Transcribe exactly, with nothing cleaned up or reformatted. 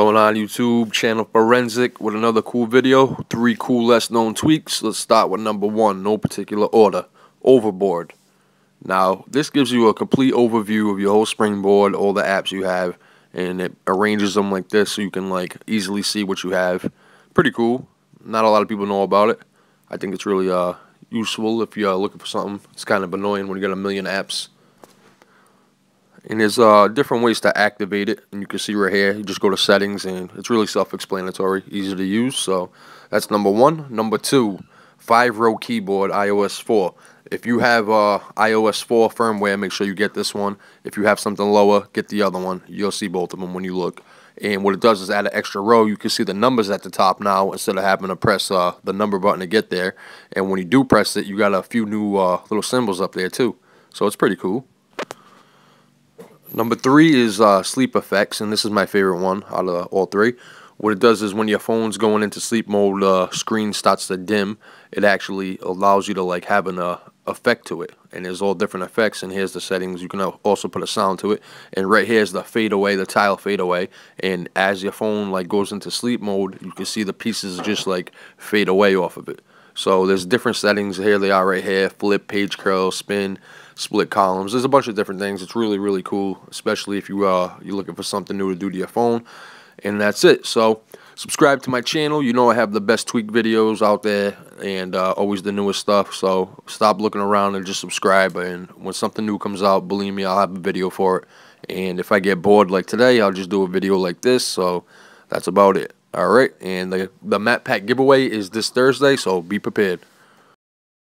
Going on YouTube, Channel Forensic with another cool video. Three cool less known tweaks. Let's start with number one, no particular order. Overboard. Now, this gives you a complete overview of your whole springboard, all the apps you have, and it arranges them like this so you can like easily see what you have. Pretty cool. Not a lot of people know about it. I think it's really uh, useful if you're looking for something. It's kind of annoying when you got a million apps. And there's uh, different ways to activate it, and you can see right here, you just go to settings, and it's really self-explanatory, easy to use, so that's number one. Number two, five-row keyboard i O S four. If you have uh, i O S four firmware, make sure you get this one. If you have something lower, get the other one. You'll see both of them when you look. And what it does is add an extra row. You can see the numbers at the top now instead of having to press uh, the number button to get there. And when you do press it, you got a few new uh, little symbols up there too. So it's pretty cool. Number three is uh, sleep effects, and this is my favorite one out of all three. What it does is when your phone's going into sleep mode, uh, screen starts to dim. It actually allows you to like have an uh, effect to it, and there's all different effects. And here's the settings. You can also put a sound to it. And right here's the fade away, the tile fade away. And as your phone like goes into sleep mode, you can see the pieces just like fade away off of it. So there's different settings. Here they are right here. Flip, page curl, spin, split columns. There's a bunch of different things. It's really, really cool, especially if you, uh, you're looking for something new to do to your phone. And that's it. So subscribe to my channel. You know I have the best tweak videos out there and uh, always the newest stuff. So stop looking around and just subscribe. And when something new comes out, believe me, I'll have a video for it. And if I get bored like today, I'll just do a video like this. So that's about it. All right, and the, the Matt Pack giveaway is this Thursday, so be prepared.